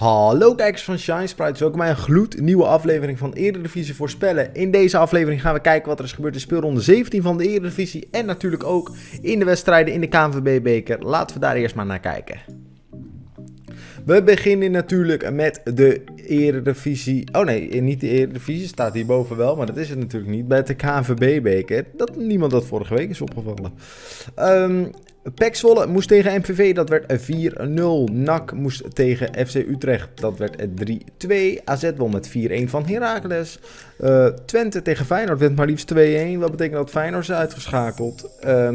Hallo kijkers van ShineSprites, welkom bij een gloednieuwe aflevering van Eredivisie Voorspellen. In deze aflevering gaan we kijken wat er is gebeurd in speelronde 17 van de Eredivisie en natuurlijk ook in de wedstrijden in de KNVB beker. Laten we daar eerst maar naar kijken. We beginnen natuurlijk met de Eredivisie. Oh nee, niet de Eredivisie, staat hierboven wel, maar dat is het natuurlijk niet. Bij de KNVB beker, dat niemand dat vorige week is opgevallen. PEC Zwolle moest tegen MVV, dat werd 4-0. NAC moest tegen FC Utrecht, dat werd 3-2. AZ won met 4-1 van Heracles. Twente tegen Feyenoord werd maar liefst 2-1. Dat betekent dat Feyenoord is uitgeschakeld.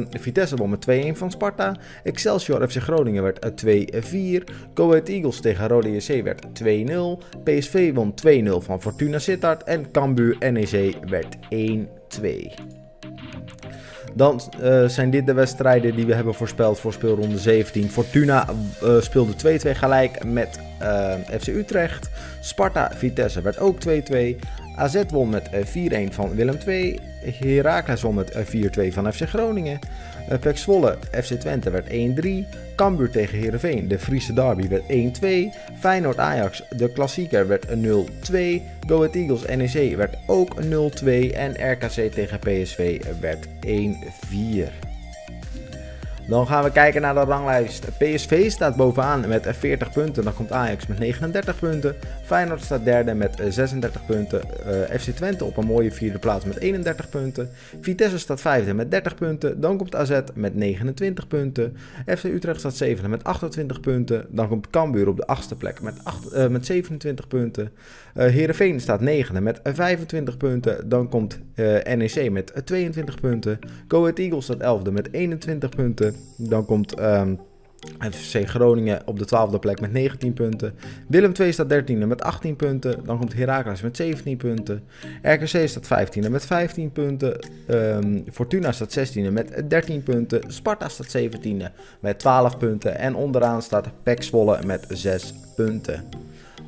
Vitesse won met 2-1 van Sparta. Excelsior FC Groningen werd 2-4. Go Ahead Eagles tegen Roda JC werd 2-0. PSV won 2-0 van Fortuna Sittard. En Cambuur NEC werd 1-2. Dan zijn dit de wedstrijden die we hebben voorspeld voor speelronde 17. Fortuna speelde 2-2 gelijk met FC Utrecht. Sparta Vitesse werd ook 2-2. AZ won met 4-1 van Willem II. Heracles won met 4-2 van FC Groningen. PEC Zwolle FC Twente werd 1-3. Cambuur tegen Heerenveen, de Friese derby, werd 1-2. Feyenoord Ajax, de klassieker, werd 0-2. Go Ahead Eagles NEC werd ook 0-2. En RKC tegen PSV werd 1-4. Dan gaan we kijken naar de ranglijst. PSV staat bovenaan met 40 punten. Dan komt Ajax met 39 punten. Feyenoord staat derde met 36 punten. FC Twente op een mooie vierde plaats met 31 punten. Vitesse staat vijfde met 30 punten. Dan komt AZ met 29 punten. FC Utrecht staat zevende met 28 punten. Dan komt Cambuur op de achtste plek met 27 punten. Heerenveen staat negende met 25 punten. Dan komt NEC met 22 punten. Go Ahead Eagles staat elfde met 21 punten. Dan komt FC Groningen op de 12e plek met 19 punten. Willem II staat 13e met 18 punten. Dan komt Heracles met 17 punten. RKC staat 15e met 15 punten. Fortuna staat 16e met 13 punten. Sparta staat 17e met 12 punten. En onderaan staat PEC Zwolle met 6 punten.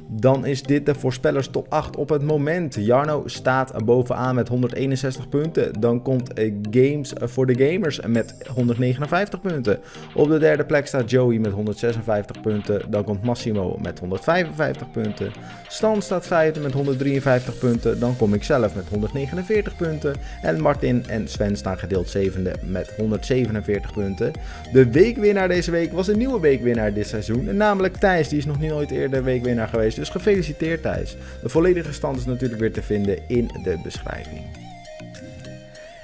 Dan is dit de voorspellers top 8 op het moment. Jarno staat bovenaan met 161 punten. Dan komt Games for the Gamers met 159 punten. Op de derde plek staat Joey met 156 punten. Dan komt Massimo met 155 punten. Stan staat vijfde met 153 punten. Dan kom ik zelf met 149 punten. En Martin en Sven staan gedeeld zevende met 147 punten. De weekwinnaar deze week was een nieuwe weekwinnaar dit seizoen. Namelijk Thijs, die is nog nooit eerder weekwinnaar geweest. Dus gefeliciteerd Thijs. De volledige stand is natuurlijk weer te vinden in de beschrijving.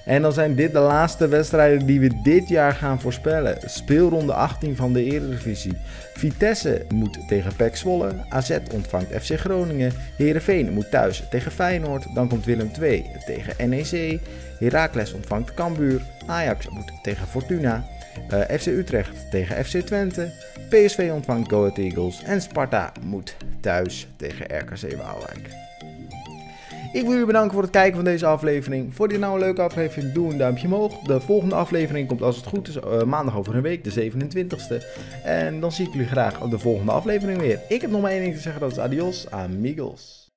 En dan zijn dit de laatste wedstrijden die we dit jaar gaan voorspellen. Speelronde 18 van de Eredivisie. Vitesse moet tegen PEC Zwolle. AZ ontvangt FC Groningen. Heerenveen moet thuis tegen Feyenoord. Dan komt Willem II tegen NEC. Heracles ontvangt Cambuur. Ajax moet tegen Fortuna. FC Utrecht tegen FC Twente. PSV ontvangt Go Ahead Eagles. En Sparta moet thuis tegen RKC Waalwijk. Ik wil jullie bedanken voor het kijken van deze aflevering. Vond je nou een leuke aflevering? Doe een duimpje omhoog. De volgende aflevering komt, als het goed is, maandag over een week, de 27e. En dan zie ik jullie graag op de volgende aflevering weer. Ik heb nog maar één ding te zeggen, dat is adios, amigos.